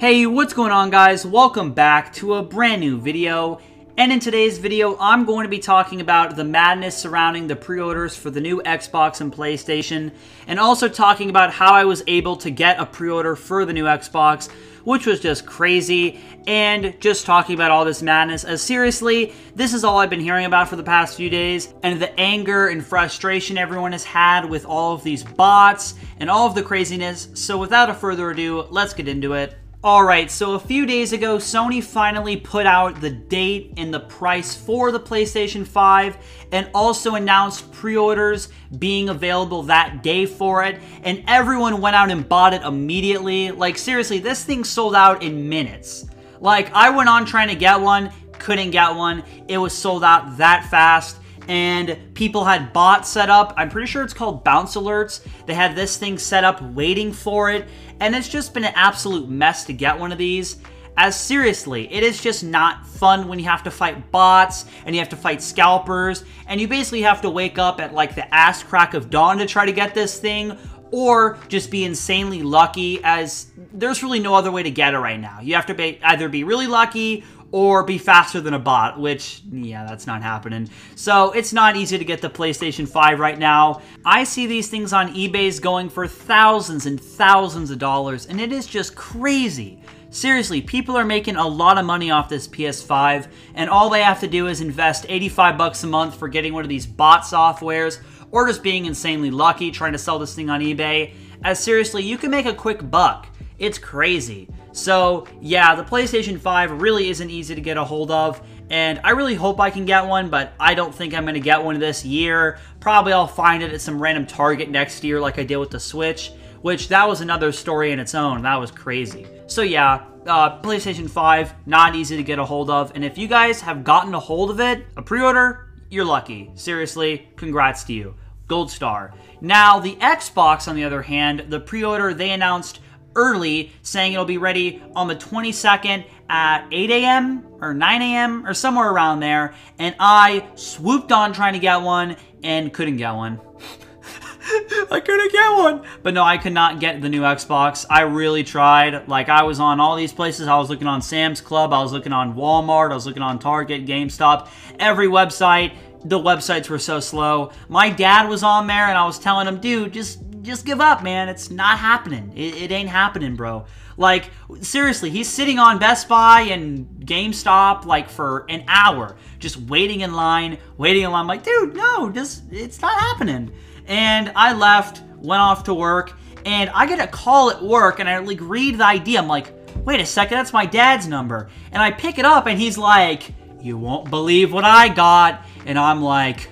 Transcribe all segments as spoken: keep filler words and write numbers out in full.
Hey, what's going on guys? Welcome back to a brand new video. And in today's video, I'm going to be talking about the madness surrounding the pre-orders for the new Xbox and PlayStation, and also talking about how I was able to get a pre-order for the new Xbox, which was just crazy, and just talking about all this madness, as seriously, this is all I've been hearing about for the past few days, and the anger and frustration everyone has had with all of these bots and all of the craziness. So without a further ado, let's get into it. Alright, so a few days ago, Sony finally put out the date and the price for the PlayStation five and also announced pre-orders being available that day for it, and everyone went out and bought it immediately. Like seriously, this thing sold out in minutes. Like I went on trying to get one, couldn't get one, it was sold out that fast. And people had bots set up. I'm pretty sure it's called bounce alerts. They had this thing set up waiting for it, and it's just been an absolute mess to get one of these. As seriously, it is just not fun when you have to fight bots and you have to fight scalpers, and you basically have to wake up at like the ass crack of dawn to try to get this thing, or just be insanely lucky, as there's really no other way to get it right now. You have to be, either be really lucky or be faster than a bot, which, yeah, that's not happening. So it's not easy to get the PlayStation five right now. I see these things on eBay's going for thousands and thousands of dollars, and it is just crazy. Seriously, people are making a lot of money off this P S five, and all they have to do is invest eighty-five bucks a month for getting one of these bot softwares, or just being insanely lucky trying to sell this thing on eBay. As seriously, you can make a quick buck. It's crazy. So yeah, the PlayStation five really isn't easy to get a hold of, and I really hope I can get one, but I don't think I'm gonna get one this year. Probably I'll find it at some random Target next year like I did with the Switch, which that was another story in its own. That was crazy. So yeah, uh, PlayStation five, not easy to get a hold of, and if you guys have gotten a hold of it, a pre-order, you're lucky. Seriously, congrats to you. Gold star. Now, the Xbox, on the other hand, the pre-order they announced early, saying it'll be ready on the twenty-second at eight A M or nine A M or somewhere around there, and I swooped on trying to get one and couldn't get one. I couldn't get one. But no, I could not get the new Xbox. I really tried. Like, I was on all these places. I was looking on Sam's Club. I was looking on Walmart. I was looking on Target, GameStop, every website. The websites were so slow. My dad was on there, and I was telling him, dude, just just give up, man. It's not happening. It, it ain't happening, bro. Like, seriously, he's sitting on Best Buy and GameStop, like, for an hour, just waiting in line, waiting in line. I'm like, dude, no, just, it's not happening. And I left, went off to work, and I get a call at work, and I, like, read the I D. I'm like, wait a second, that's my dad's number. And I pick it up, and he's like, you won't believe what I got. And I'm like,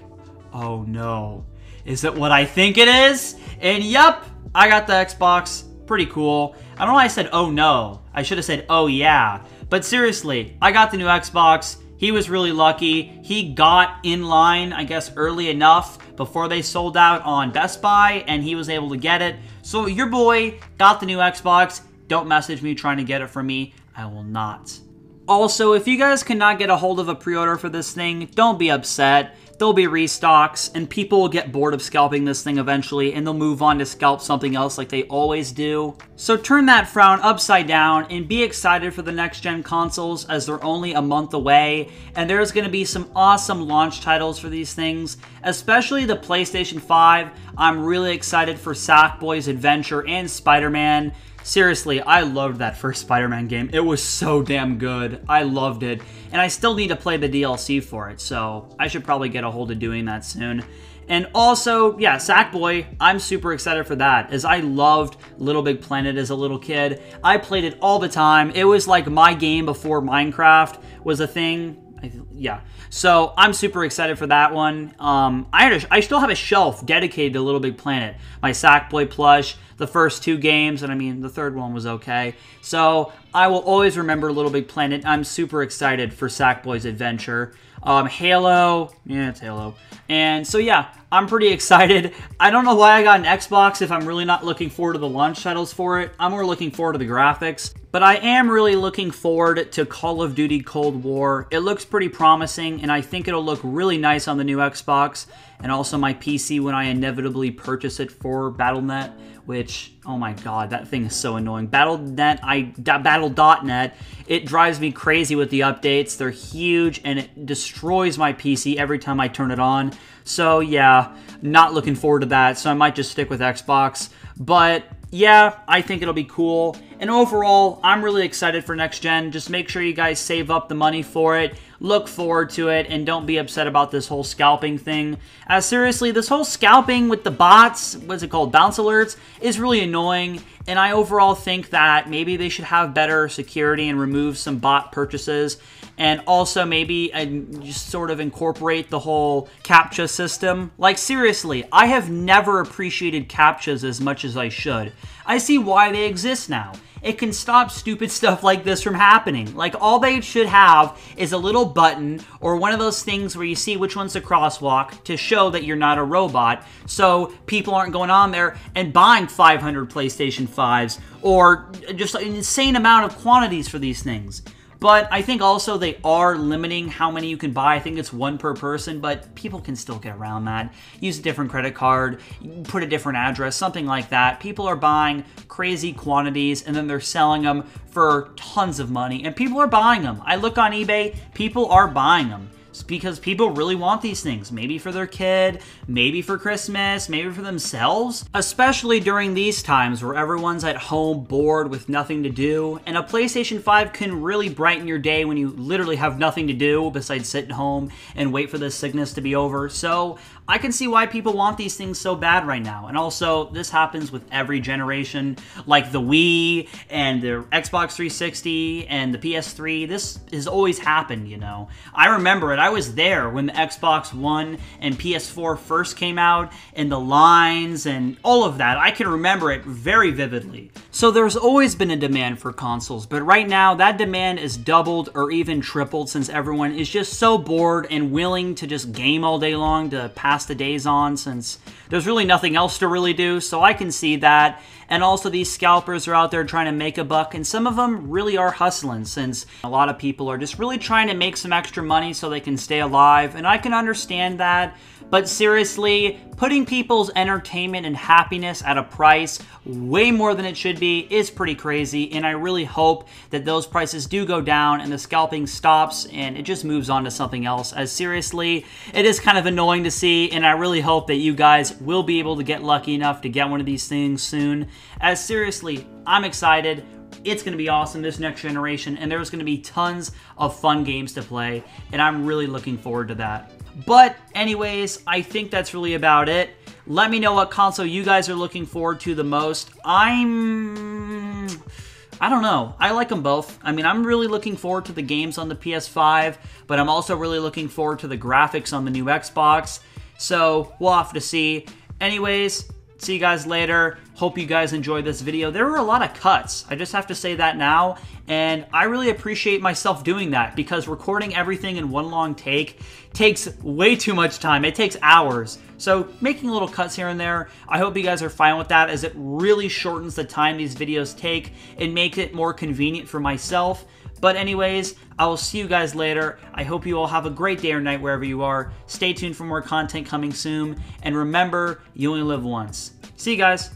oh, no. Is it what I think it is? And yup, I got the Xbox. Pretty cool. I don't know why I said, oh no. I should have said, oh yeah. But seriously, I got the new Xbox. He was really lucky. He got in line, I guess, early enough before they sold out on Best Buy, and he was able to get it. So your boy got the new Xbox. Don't message me trying to get it from me. I will not. Also, if you guys cannot get a hold of a pre-order for this thing, don't be upset. There'll be restocks, and people will get bored of scalping this thing eventually, and they'll move on to scalp something else like they always do. So turn that frown upside down and be excited for the next-gen consoles, as they're only a month away, and there's going to be some awesome launch titles for these things, especially the PlayStation five. I'm really excited for Sackboy's Adventure and Spider-Man. Seriously, I loved that first Spider-Man game. It was so damn good. I loved it. And I still need to play the D L C for it, so I should probably get a hold of doing that soon. And also, yeah, Sackboy, I'm super excited for that, as I loved Little Big Planet as a little kid. I played it all the time. It was like my game before Minecraft was a thing. I th yeah, so I'm super excited for that one. Um, I, had a, I still have a shelf dedicated to Little Big Planet, my Sackboy plush, the first two games, and I mean, the third one was okay. So I will always remember Little Big Planet. I'm super excited for Sackboy's Adventure. Um, Halo, yeah, it's Halo. And so yeah, I'm pretty excited. I don't know why I got an Xbox if I'm really not looking forward to the launch titles for it. I'm more looking forward to the graphics. But I am really looking forward to Call of Duty Cold War. It looks pretty promising, and I think it'll look really nice on the new Xbox. and also my P C when I inevitably purchase it for Battle dot net, which, oh my god, that thing is so annoying. Battle dot net, I, Battle dot net, it drives me crazy with the updates. They're huge, and it destroys my P C every time I turn it on. So yeah, not looking forward to that, so I might just stick with Xbox. But yeah, I think it'll be cool. And overall, I'm really excited for next gen. Just make sure you guys save up the money for it. Look forward to it, and don't be upset about this whole scalping thing. As seriously, this whole scalping with the bots, what's it called, bounce alerts, is really annoying. And I overall think that maybe they should have better security and remove some bot purchases. And also maybe and just sort of incorporate the whole CAPTCHA system. Like seriously, I have never appreciated CAPTCHAs as much as I should. I see why they exist now. It can stop stupid stuff like this from happening. Like, all they should have is a little button or one of those things where you see which one's a crosswalk to show that you're not a robot, so people aren't going on there and buying five hundred PlayStation fives or just an insane amount of quantities for these things. But I think also they are limiting how many you can buy. I think it's one per person, but people can still get around that. Use a different credit card, put a different address, something like that. People are buying crazy quantities, and then they're selling them for tons of money, and people are buying them. I look on eBay, people are buying them. It's because people really want these things. Maybe for their kid, maybe for Christmas, maybe for themselves. Especially during these times where everyone's at home bored with nothing to do. And a PlayStation five can really brighten your day when you literally have nothing to do besides sit at home and wait for this sickness to be over. So I can see why people want these things so bad right now. And also, this happens with every generation. Like the Wii and the Xbox three sixty and the P S three. This has always happened, you know. I remember it. I was there when the Xbox One and P S four first came out, and the lines and all of that. I can remember it very vividly. So there's always been a demand for consoles, but right now that demand is doubled or even tripled since everyone is just so bored and willing to just game all day long to pass the days on, since there's really nothing else to really do. So I can see that. And also, these scalpers are out there trying to make a buck, and some of them really are hustling, since a lot of people are just really trying to make some extra money so they can stay alive, and I can understand that. But seriously, putting people's entertainment and happiness at a price way more than it should be is pretty crazy, and I really hope that those prices do go down and the scalping stops and it just moves on to something else, as seriously, it is kind of annoying to see, and I really hope that you guys will be able to get lucky enough to get one of these things soon. As seriously, I'm excited. It's going to be awesome this next generation, and there's going to be tons of fun games to play, and I'm really looking forward to that. But anyways, I think that's really about it. Let me know what console you guys are looking forward to the most. I'm... I don't know. I like them both. I mean, I'm really looking forward to the games on the P S five, but I'm also really looking forward to the graphics on the new Xbox. So, we'll have to see. Anyways, see you guys later. Hope you guys enjoyed this video. There were a lot of cuts. I just have to say that now. And I really appreciate myself doing that, because recording everything in one long take takes way too much time. It takes hours. So making little cuts here and there, I hope you guys are fine with that, as it really shortens the time these videos take and makes it more convenient for myself. But anyways, I will see you guys later. I hope you all have a great day or night wherever you are. Stay tuned for more content coming soon. And remember, you only live once. See you guys.